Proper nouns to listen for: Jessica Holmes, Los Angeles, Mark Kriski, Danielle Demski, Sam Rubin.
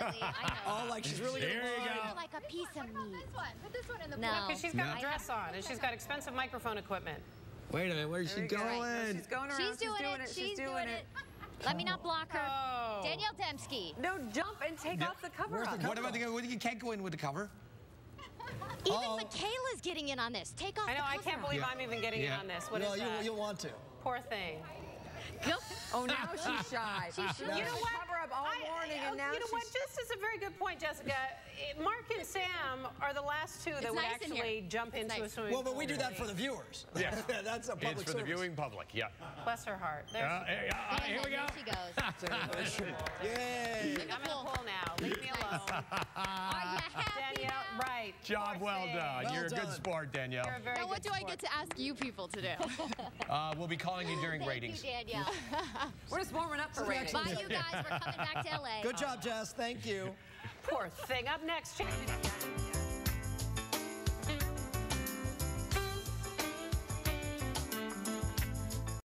really. I know. Oh, like she's really going to like a piece of meat. Put this one in the plate. Because she's got a dress on and she's got expensive microphone equipment. Wait a minute, where's she going? She's going around. She's doing it. Let me not block her. Oh. Danielle Demski. No, jump and take off the cover up. What about the cover? You can't go in with the cover. Even Michaela's getting in on this. Take off the cover. I know, I can't believe I'm even getting in on this. What is that? No, you'll want to. Poor thing. Nope. Oh, now she's shy. She's shy. You know what? Cover up all morning and now she's... This is a very good point, Jessica. Mark and Sam are the last two that would actually jump into a swimming pool. Well, but we do that for the viewers. Yes. That's a public service. It's for the viewing public, yeah. Bless her heart. Here we go. She goes. Yay. I'm in a pool now. Leave me alone. Are you happy now? Right. Job well done. You're a good sport, Danielle. You're a very good sport. Now, what do I get to ask you people to do? We'll be calling you during ratings. Thank you, Danielle. We're just warming up for ratings. Bye, you guys. We're coming back to L.A. Good job, Jess. Thank you. Poor thing. Up next,